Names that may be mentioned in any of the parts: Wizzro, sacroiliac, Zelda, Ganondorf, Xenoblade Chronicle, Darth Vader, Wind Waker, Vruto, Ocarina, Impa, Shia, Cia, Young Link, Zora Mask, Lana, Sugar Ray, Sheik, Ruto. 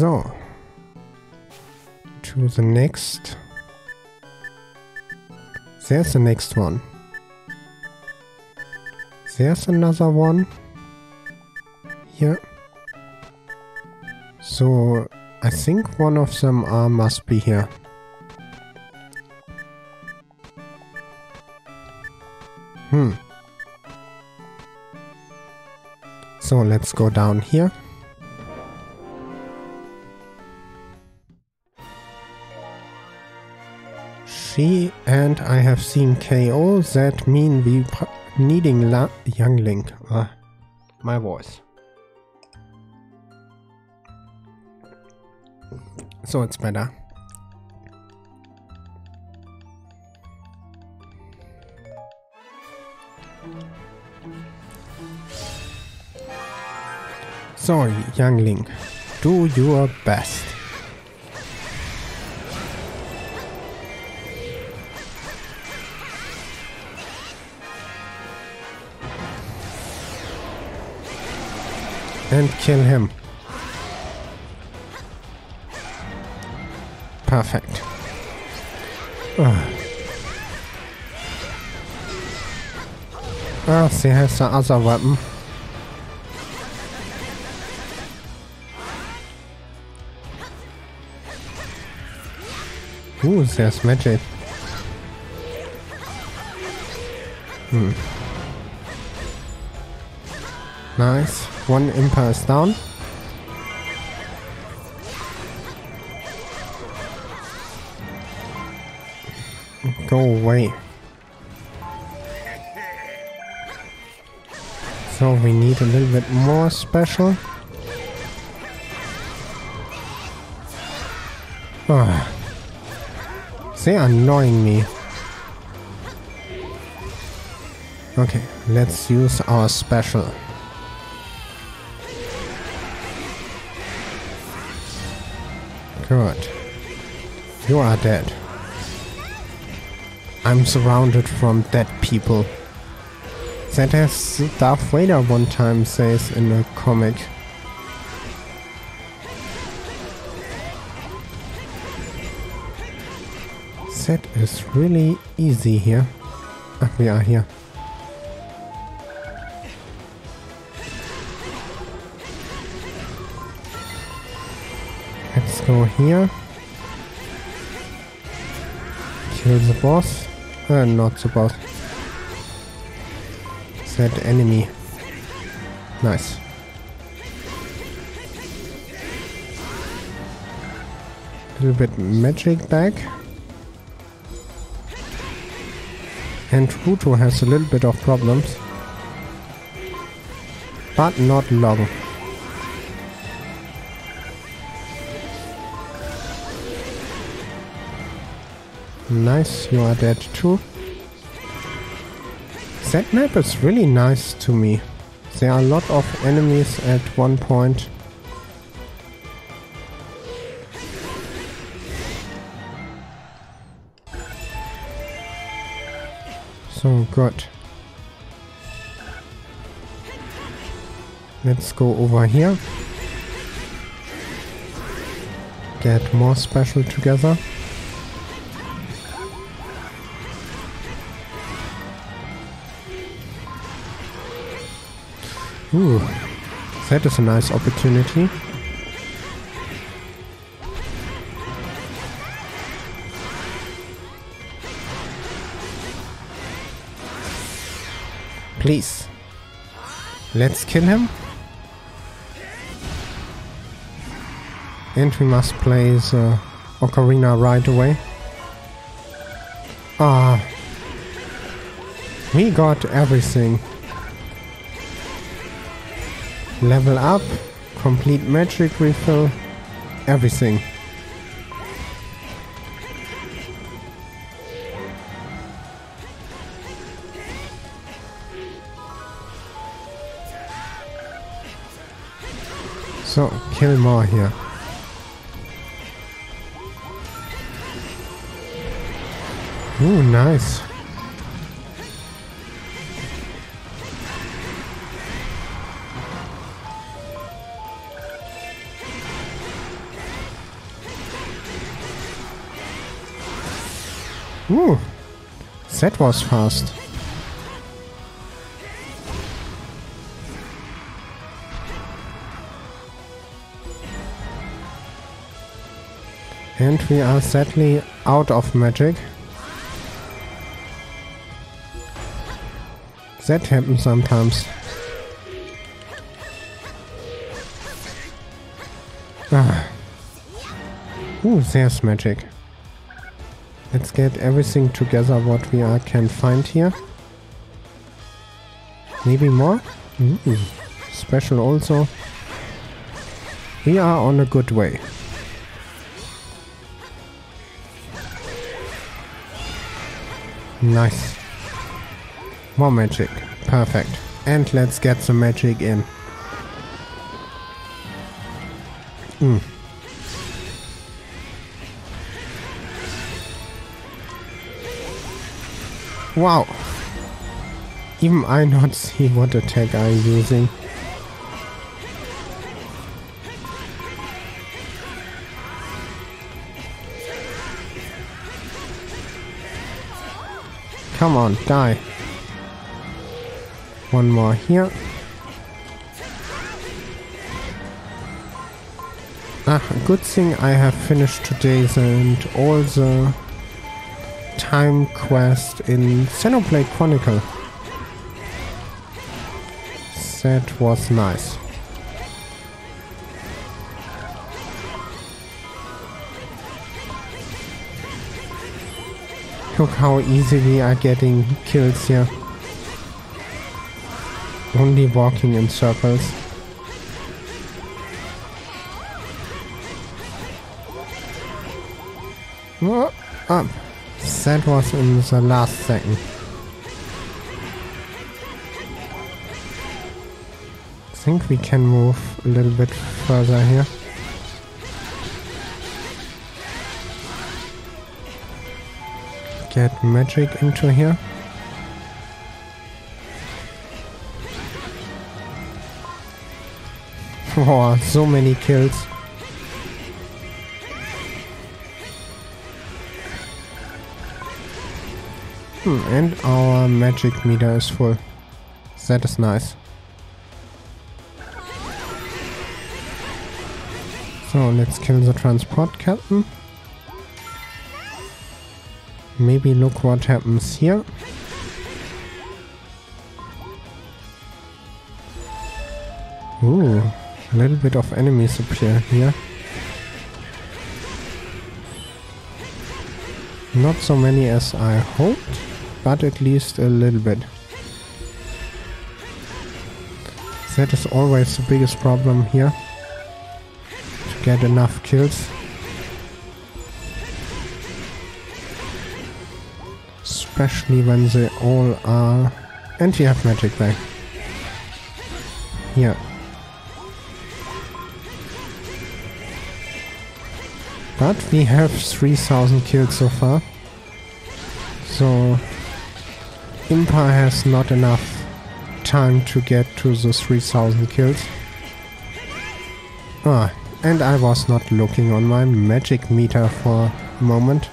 So. To the next. There's the next one. There's another one. Here. So, I think one of them must be here. Hmm. So, let's go down here. She and I have seen KO. That mean we needing Young Link. My voice. So, it's better. So, Young Link, do your best. And kill him. Perfect. Oh, she has the other weapon. Ooh, there's magic. Hmm. Nice. One Impa is down. Go away. So we need a little bit more special. Ah. They are annoying me. Okay, let's use our special. Good. You are dead. I'm surrounded from dead people. That has Darth Vader one time says in a comic. That is really easy here. Ach, we are here. Let's go here. Kill the boss. Not the boss. That enemy. Nice. A little bit magic back. And Ruto has a little bit of problems, but not long. Nice, you are dead too. That map is really nice to me. There are a lot of enemies at one point. So good. Let's go over here. Get more special together. Ooh, that is a nice opportunity. Please. Let's kill him. And we must play the Ocarina right away. Ah. We got everything. Level up. Complete magic refill. Everything. So, kill more here. Ooh, nice. That was fast. And we are sadly out of magic. That happens sometimes. Ah. Ooh, there's magic. Let's get everything together what we can find here. Maybe more? Ooh, special also. We are on a good way. Nice. More magic. Perfect. And let's get some magic in. Wow. Even I not see what attack I'm using. Come on, die. One more here. Ah, good thing I have finished today and all the time quest in Xenoblade Chronicle. That was nice. Look how easy we are getting kills here. Only walking in circles. Oh, up. That was in the last second. I think we can move a little bit further here. Get magic into here. Wow, so many kills. And our magic meter is full. That is nice. So, let's kill the transport captain. Maybe look what happens here. Ooh, a little bit of enemies appear here. Not so many as I hoped, but at least a little bit. That is always the biggest problem here, to get enough kills. Especially when they all are... And we have magic back. Here. But we have 3,000 kills so far. So... Impa has not enough time to get to the 3,000 kills. Ah, and I was not looking on my magic meter for a moment.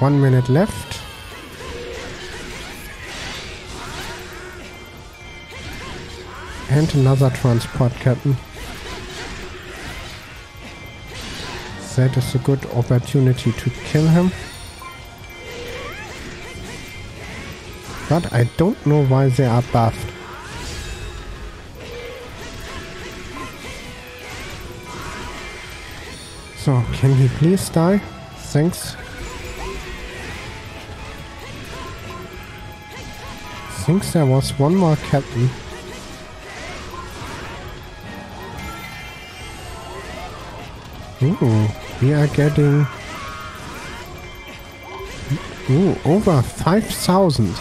One minute left. And another transport captain. That is a good opportunity to kill him. But I don't know why they are buffed. So, can he please die? Thanks. I think there was one more captain. Ooh, we are getting... Ooh, over 5,000.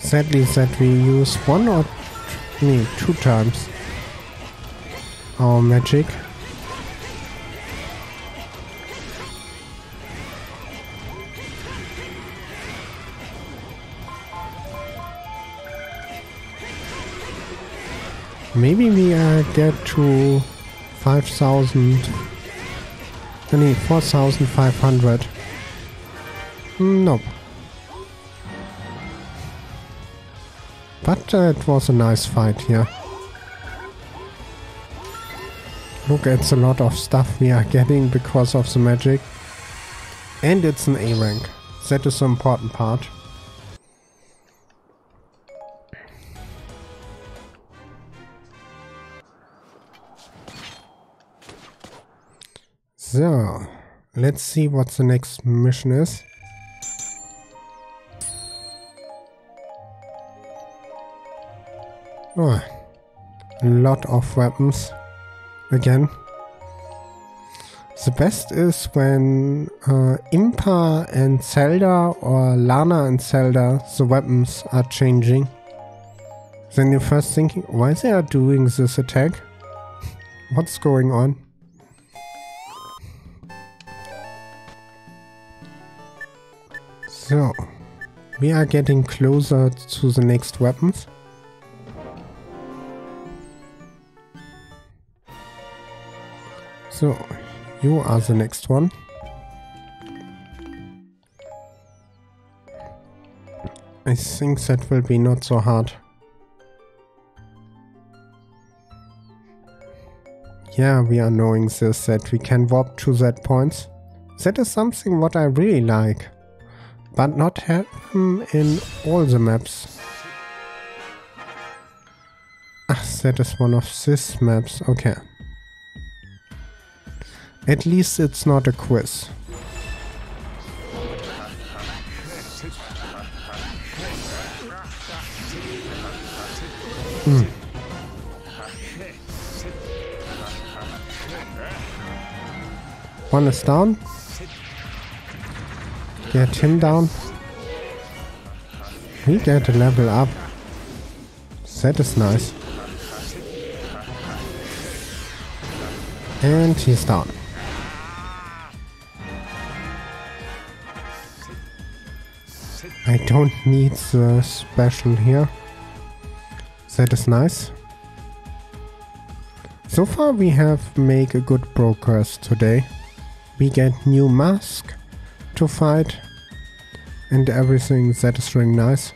Sadly that we use one or two times our magic. Maybe we get to 5,000. Nee, 4,500. Nope. But it was a nice fight here. Look, it's a lot of stuff we are getting because of the magic. And it's an A rank. That is the important part. So, let's see what the next mission is. Oh, a lot of weapons. Again. The best is when Impa and Zelda or Lana and Zelda, the weapons are changing. Then you're first thinking, why they are doing this attack? What's going on? So, we are getting closer to the next weapons. So, you are the next one. I think that will be not so hard. Yeah, we are knowing this, that we can warp to that point. That is something what I really like. But not happen in all the maps. Ah, that is one of these maps. Okay. At least it's not a quiz. One is down. Get him down. We get a level up. That is nice. And he's down. I don't need the special here. That is nice. So far we have made a good progress today. We get new mask to fight and everything. That is really nice.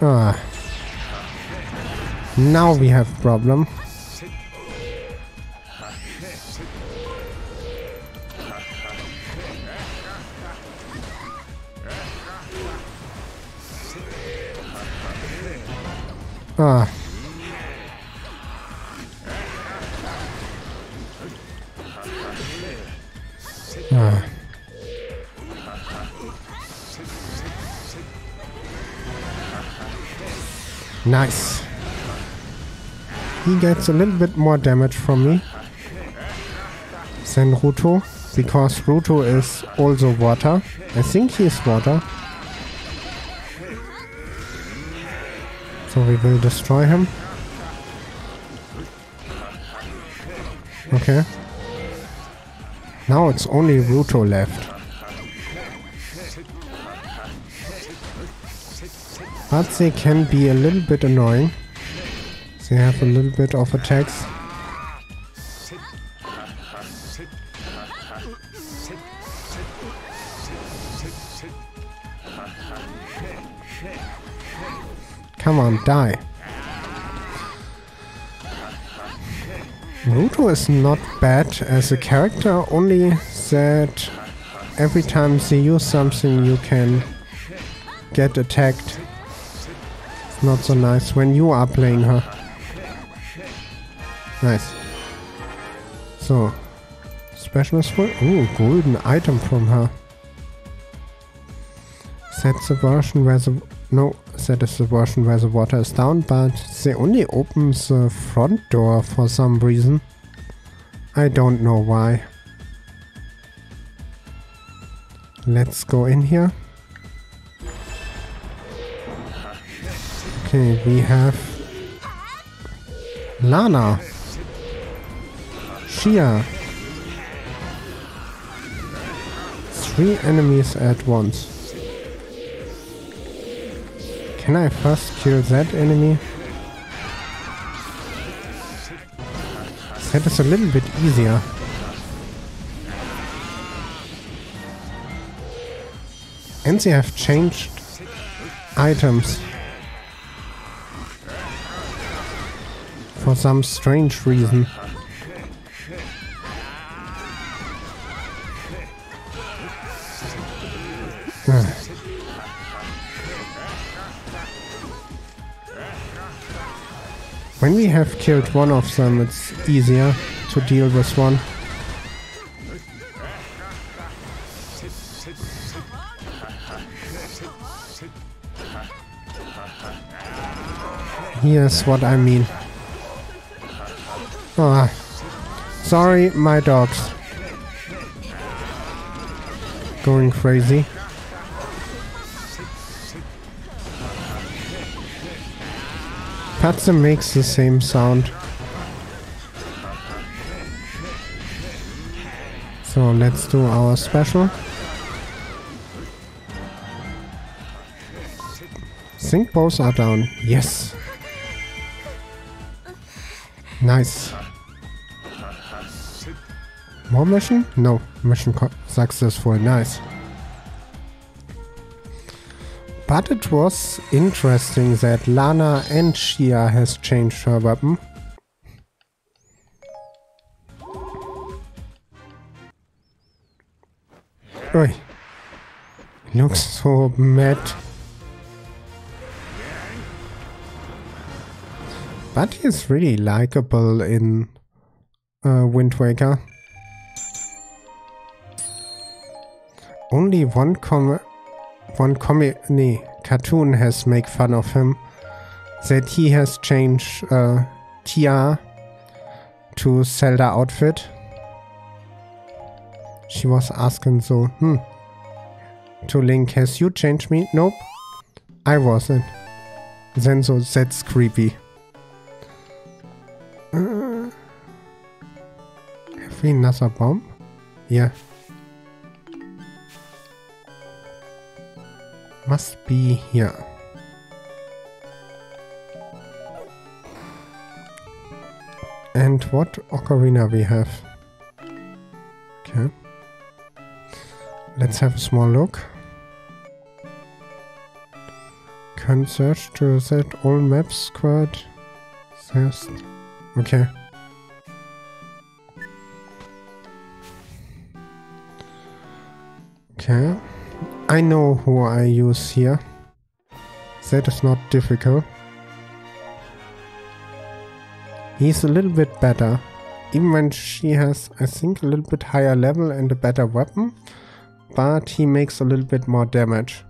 Ah, now we have problem. Ah. Nice. He gets a little bit more damage from me than Ruto, because Ruto is also water. I think he is water. So we will destroy him. Okay. Now it's only Ruto left. But they can be a little bit annoying. They have a little bit of attacks. Come on, die. Ruto is not bad as a character, only that every time they use something you can get attacked. Not so nice when you are playing her. Nice. So, special is full. Ooh, golden item from her. That's the version where the... No, that is the version where the water is down, but they only open the front door for some reason. I don't know why. Let's go in here. Okay, we have Lana, Shia, 3 enemies at once. Can I first kill that enemy? That is a little bit easier. And they have changed items. For some strange reason. When we have killed one of them, it's easier to deal with one. Here's what I mean. Ah, sorry, my dog's going crazy. Katze makes the same sound. So let's do our special. Sync bows are down. Yes. Nice. More mission? No. Mission successful. Nice. But it was interesting that Lana and Shia has changed her weapon. Oi. Looks so mad. But he's really likable in Wind Waker. Only one cartoon has made fun of him, that he has changed Cia to Zelda outfit. She was asking so, to Link, has you changed me? Nope, I wasn't. Then so, that's creepy. Have we another bomb? Yeah. Must be here. And what Ocarina we have. Okay. Let's have a small look. Can search to set all maps squared. Okay. Okay. I know who I use here. That is not difficult. He's a little bit better. Even when she has, I think, a little bit higher level and a better weapon. But he makes a little bit more damage.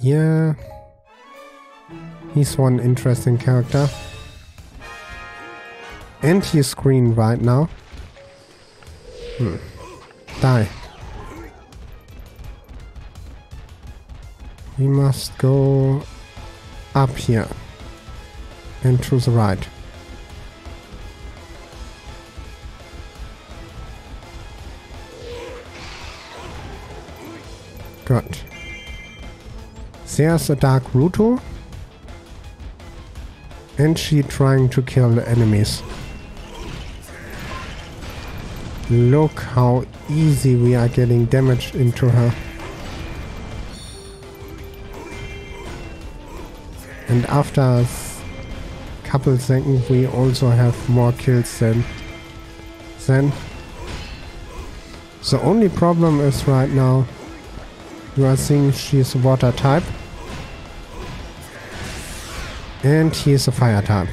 Yeah. He's one interesting character. And he's green right now. Die. We must go up here and to the right. Good. There's a dark Ruto, and she trying to kill the enemies. Look how easy we are getting damage into her. And after a couple seconds we also have more kills than then. The only problem is right now you are seeing she's a water type and he is a fire type.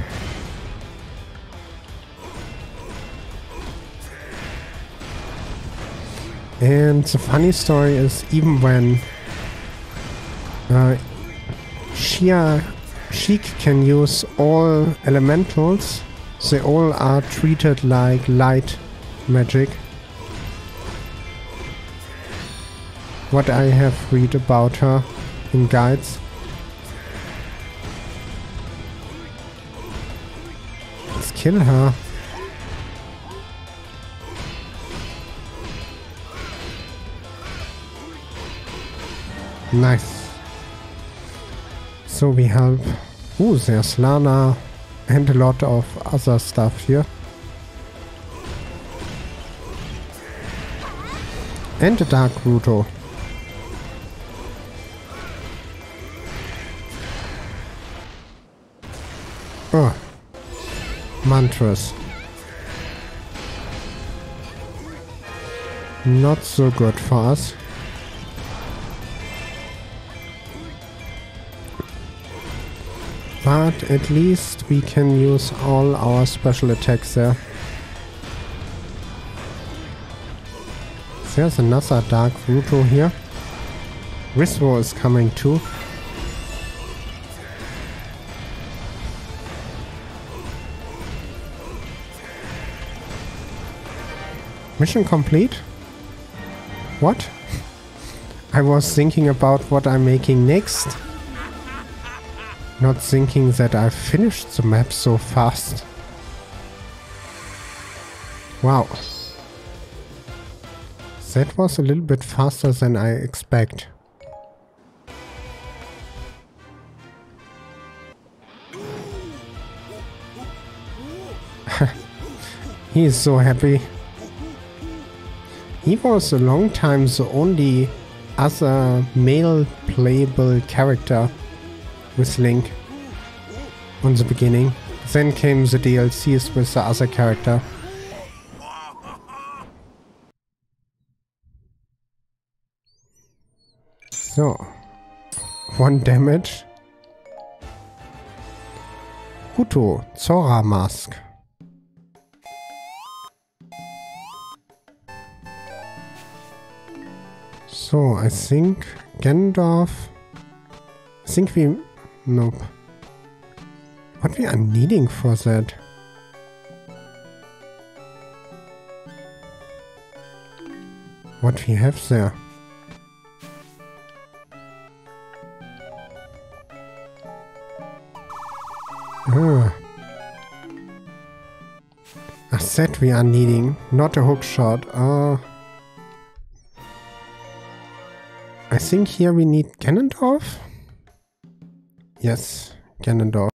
And the funny story is, even when Sheik can use all elementals, they all are treated like light magic. What I have read about her in guides. Let's kill her. Nice. So, we have... Ooh, there's Lana and a lot of other stuff here. And a Dark Ruto. Oh. Mantras. Not so good for us. But at least we can use all our special attacks there. There's another Dark Vruto here. Wizzro is coming too. Mission complete? What? I was thinking about what I'm making next. Not thinking that I finished the map so fast. Wow. That was a little bit faster than I expect. He is so happy. He was a long time the only other male playable character with Link on the beginning. Then came the DLCs with the other character. So, 1 damage. Ruto, Zora Mask. So, I think Ganondorf... I think we... Nope. What we are needing for that? What we have there? Ah. I said we are needing, not a hook shot. I think here we need Ganondorf? Yes, Ganondorf.